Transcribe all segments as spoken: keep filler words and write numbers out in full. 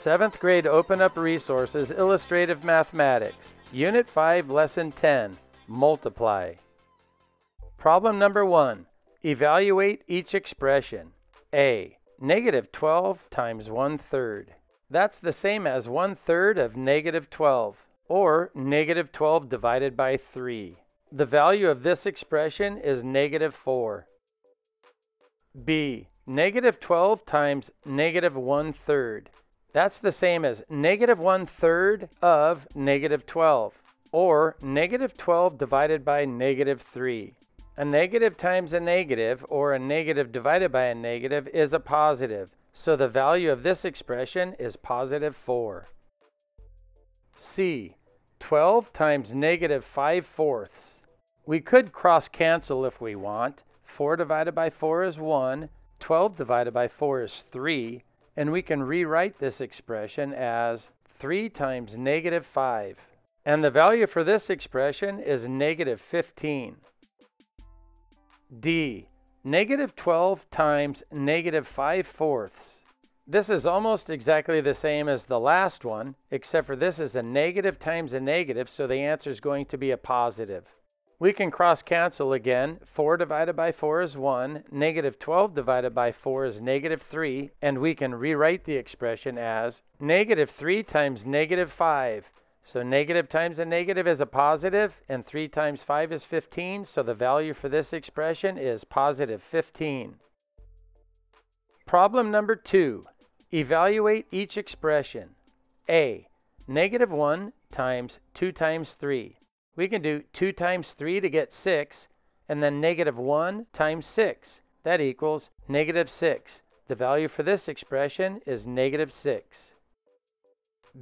seventh grade Open Up Resources, Illustrative Mathematics, Unit five, Lesson ten, Multiply. Problem number one, evaluate each expression. A, negative twelve times one third. That's the same as one third of negative twelve, or negative twelve divided by three. The value of this expression is negative four. B, negative twelve times negative one third. That's the same as negative one third of negative twelve, or negative twelve divided by negative three. A negative times a negative, or a negative divided by a negative, is a positive, so the value of this expression is positive four. C, twelve times negative five fourths. We could cross cancel if we want. four divided by four is one, twelve divided by four is three, and we can rewrite this expression as three times negative five. And the value for this expression is negative fifteen. D, negative twelve times negative five fourths. This is almost exactly the same as the last one, except for this is a negative times a negative, so the answer is going to be a positive. We can cross cancel again. four divided by four is one, negative twelve divided by four is negative three, and we can rewrite the expression as negative three times negative five. So negative times a negative is a positive, and three times five is fifteen, so the value for this expression is positive fifteen. Problem number two, evaluate each expression. A, negative one times two times three. We can do two times three to get six, and then negative one times six. That equals negative six. The value for this expression is negative six.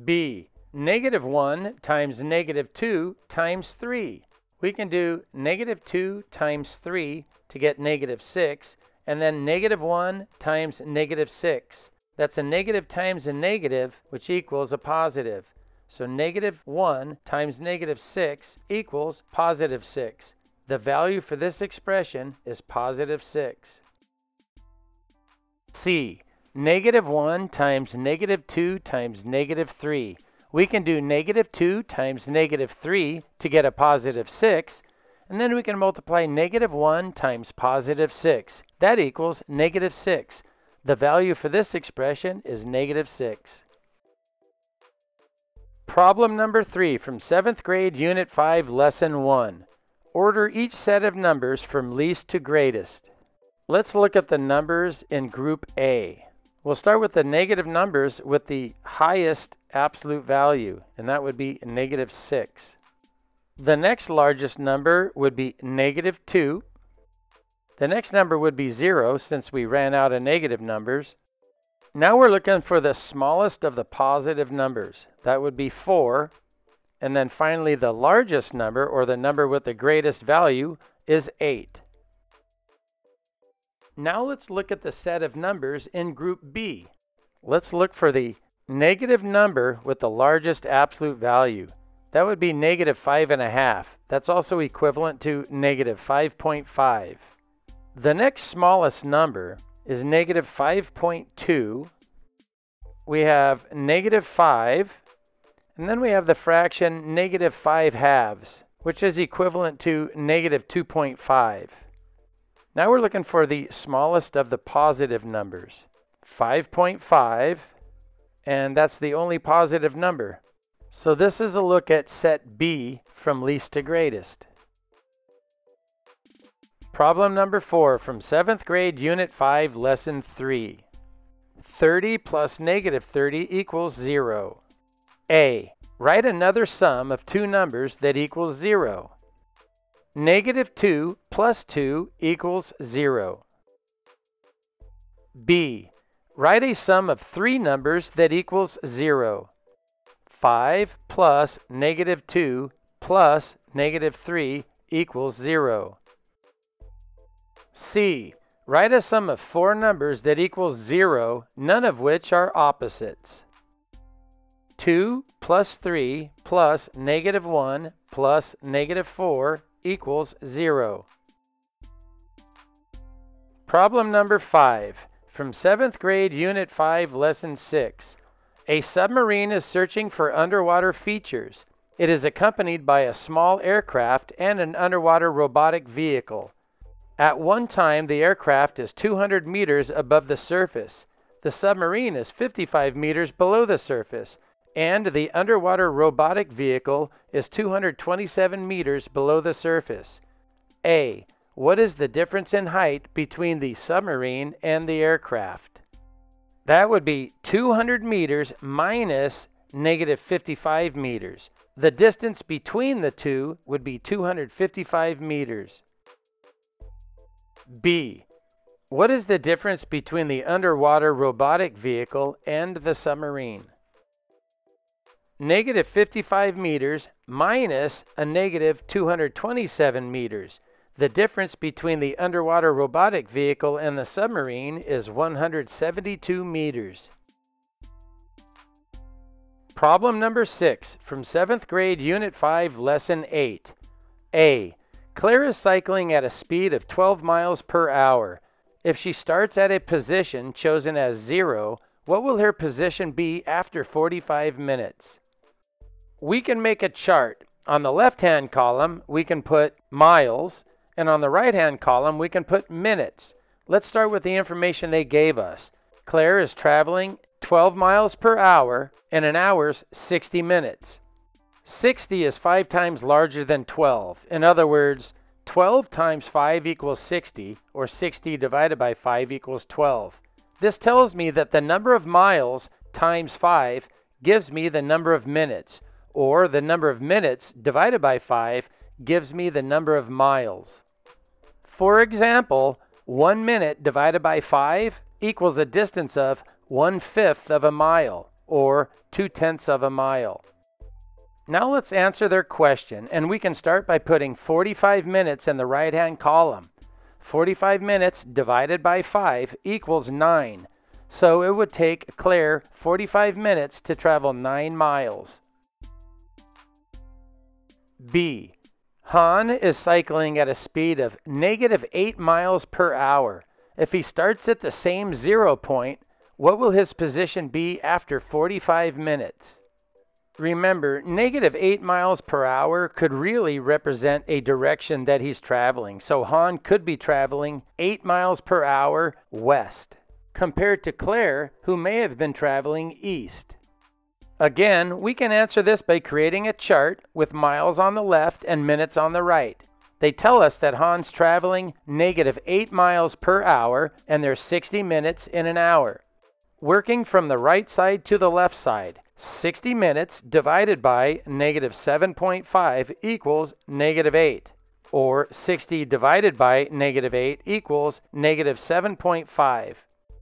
B, negative one times negative two times three. We can do negative two times three to get negative six, and then negative one times negative six. That's a negative times a negative, which equals a positive. So negative one times negative six equals positive six. The value for this expression is positive six. C, negative one times negative two times negative three. We can do negative two times negative three to get a positive six, and then we can multiply negative one times positive six. That equals negative six. The value for this expression is negative six. Problem number three from seventh grade, Unit five, Lesson one. Order each set of numbers from least to greatest. Let's look at the numbers in Group A. We'll start with the negative numbers with the highest absolute value, and that would be negative six. The next largest number would be negative two. The next number would be zero, since we ran out of negative numbers. Now we're looking for the smallest of the positive numbers. That would be four. And then finally, the largest number, or the number with the greatest value, is eight. Now let's look at the set of numbers in Group B. Let's look for the negative number with the largest absolute value. That would be negative five and a half. That's also equivalent to negative five point five. The next smallest number is negative five point two. We have negative five, and then we have the fraction negative five halves, which is equivalent to negative two point five. Now we're looking for the smallest of the positive numbers, five point five. And that's the only positive number. So this is a look at set B from least to greatest. Problem number four from seventh grade, Unit five, Lesson three. thirty plus negative thirty equals zero. A, write another sum of two numbers that equals zero. Negative two plus two equals zero. B, write a sum of three numbers that equals zero. five plus negative two plus negative three equals zero. C, write a sum of four numbers that equals zero, none of which are opposites. two plus three plus negative one plus negative four equals zero. Problem number five. From seventh grade, Unit five, Lesson six. A submarine is searching for underwater features. It is accompanied by a small aircraft and an underwater robotic vehicle. At one time, the aircraft is two hundred meters above the surface. The submarine is fifty-five meters below the surface, and the underwater robotic vehicle is two hundred twenty-seven meters below the surface. A. What is the difference in height between the submarine and the aircraft? That would be two hundred meters minus negative fifty-five meters. The distance between the two would be two hundred fifty-five meters. B. What is the difference between the underwater robotic vehicle and the submarine? Negative fifty-five meters minus a negative two hundred twenty-seven meters. The difference between the underwater robotic vehicle and the submarine is one hundred seventy-two meters. Problem number six from seventh grade, Unit five, Lesson eight. A. Claire is cycling at a speed of twelve miles per hour. If she starts at a position chosen as zero, what will her position be after forty-five minutes? We can make a chart. On the left-hand column, we can put miles, and on the right-hand column, we can put minutes. Let's start with the information they gave us. Claire is traveling twelve miles per hour, and an hour's sixty minutes. sixty is five times larger than twelve. In other words, twelve times five equals sixty, or sixty divided by five equals twelve. This tells me that the number of miles times five gives me the number of minutes, or the number of minutes divided by five gives me the number of miles. For example, one minute divided by five equals a distance of one-fifth of a mile, or two-tenths of a mile. Now let's answer their question, and we can start by putting forty-five minutes in the right-hand column. forty-five minutes divided by five equals nine. So it would take Claire forty-five minutes to travel nine miles. B. Han is cycling at a speed of negative eight miles per hour. If he starts at the same zero point, what will his position be after forty-five minutes? Remember, negative eight miles per hour could really represent a direction that he's traveling. So Han could be traveling eight miles per hour west, compared to Claire, who may have been traveling east. Again, we can answer this by creating a chart with miles on the left and minutes on the right. They tell us that Han's traveling negative eight miles per hour, and there's sixty minutes in an hour. Working from the right side to the left side, sixty minutes divided by negative seven point five equals negative eight, or sixty divided by negative eight equals negative seven point five.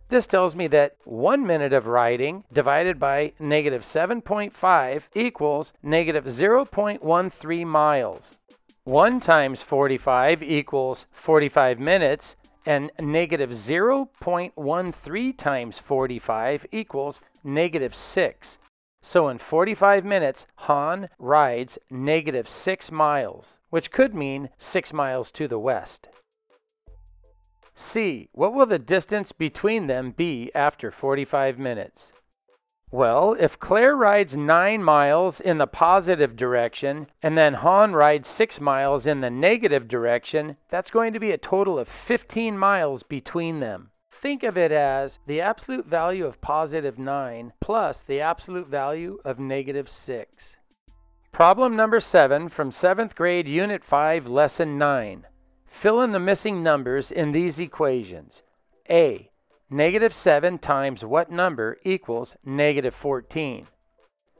This tells me that one minute of riding divided by negative seven point five equals negative zero point one three miles. one times forty-five equals forty-five minutes, and negative zero point one three times forty-five equals negative six. So in forty-five minutes, Han rides negative six miles, which could mean six miles to the west. C. What will the distance between them be after forty-five minutes? Well, if Claire rides nine miles in the positive direction, and then Han rides six miles in the negative direction, that's going to be a total of fifteen miles between them. Think of it as the absolute value of positive nine plus the absolute value of negative six. Problem number seven from seventh grade, Unit five, Lesson nine. Fill in the missing numbers in these equations. A. Negative seven times what number equals negative fourteen?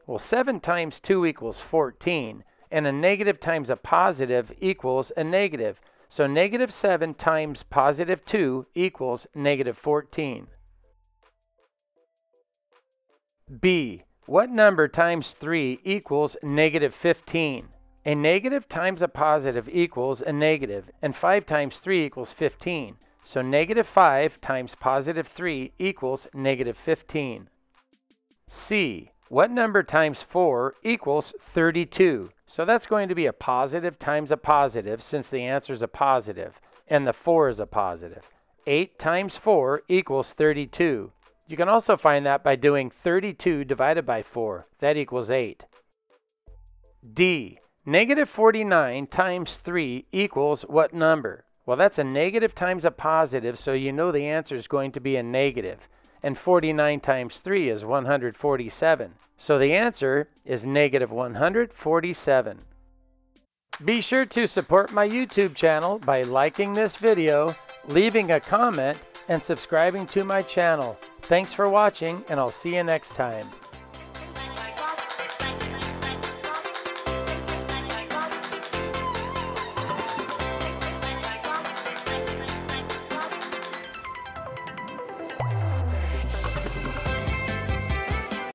Well, seven times two equals fourteen, and a negative times a positive equals a negative. So negative seven times positive two equals negative fourteen. B. What number times three equals negative fifteen? A negative times a positive equals a negative, and five times three equals fifteen. So negative five times positive three equals negative fifteen. C. What number times four equals thirty-two? So that's going to be a positive times a positive, since the answer is a positive, and the four is a positive. eight times four equals thirty-two. You can also find that by doing thirty-two divided by four. That equals eight. D. Negative forty-nine times three equals what number? Well, that's a negative times a positive, so you know the answer is going to be a negative. And forty-nine times three is one hundred forty-seven. So the answer is negative one hundred forty-seven. Be sure to support my YouTube channel by liking this video, leaving a comment, and subscribing to my channel. Thanks for watching, and I'll see you next time.